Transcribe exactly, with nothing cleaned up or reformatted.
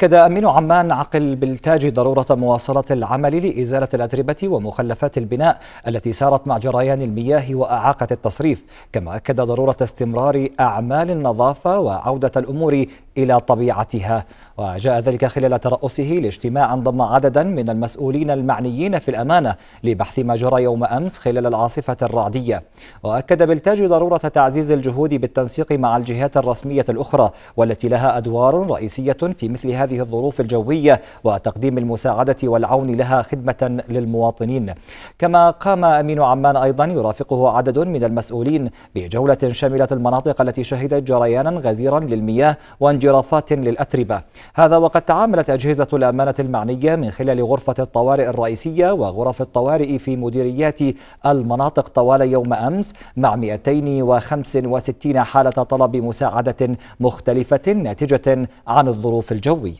أكد أمين عمان عقل بلتاجي ضرورة مواصلة العمل لإزالة الأتربة ومخلفات البناء التي سارت مع جريان المياه وأعاقة التصريف، كما أكد ضرورة استمرار أعمال النظافة وعودة الأمور إلى طبيعتها. وجاء ذلك خلال ترأسه لاجتماع ضم عددا من المسؤولين المعنيين في الأمانة لبحث ما جرى يوم أمس خلال العاصفة الرعدية. وأكد بلتاجي ضرورة تعزيز الجهود بالتنسيق مع الجهات الرسمية الأخرى والتي لها أدوار رئيسية في مثل هذه الظروف الجوية وتقديم المساعدة والعون لها خدمة للمواطنين. كما قام أمين عمان أيضا يرافقه عدد من المسؤولين بجولة شملت المناطق التي شهدت جريانا غزيرا للمياه وانجرافات للأتربة، هذا وقد تعاملت أجهزة الأمانة المعنية من خلال غرفة الطوارئ الرئيسية وغرف الطوارئ في مديريات المناطق طوال يوم أمس مع مئتين وخمسة وستين حالة طلب مساعدة مختلفة ناتجة عن الظروف الجوية.